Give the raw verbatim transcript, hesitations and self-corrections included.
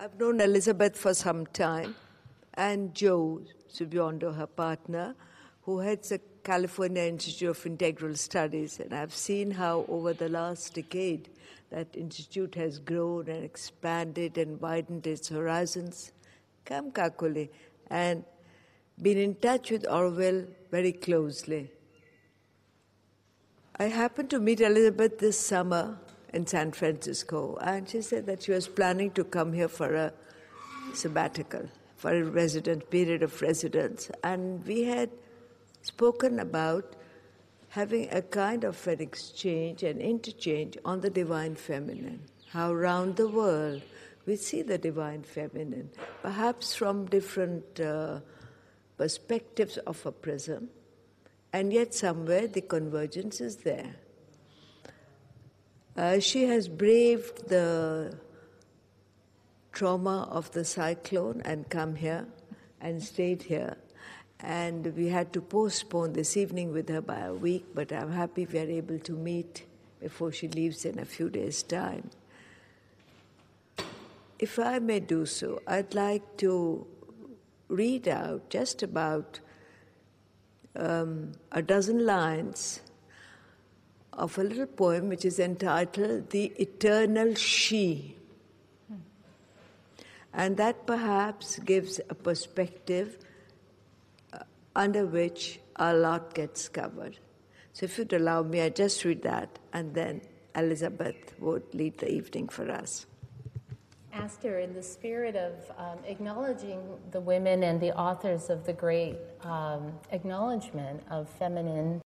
I've known Elizabeth for some time, and Joe Subiondo, her partner, who heads the California Institute of Integral Studies, and I've seen how over the last decade that institute has grown and expanded and widened its horizons, kam kakule, and been in touch with Orwell very closely. I happened to meet Elizabeth this summer in San Francisco, and she said that she was planning to come here for a sabbatical, for a resident period of residence, and we had spoken about having a kind of an exchange, an interchange on the divine feminine, how around the world we see the divine feminine, perhaps from different uh, perspectives of a prism, and yet somewhere the convergence is there. Uh, she has braved the trauma of the cyclone and come here and stayed here. And we had to postpone this evening with her by a week, but I'm happy we are able to meet before she leaves in a few days' time. If I may do so, I'd like to read out just about um, a dozen lines of a little poem which is entitled The Eternal She. Hmm. And that perhaps gives a perspective under which our lot gets covered. So if you'd allow me, I just read that, and then Elizabeth would lead the evening for us. Aster, in the spirit of um, acknowledging the women and the authors of the great um, acknowledgement of feminine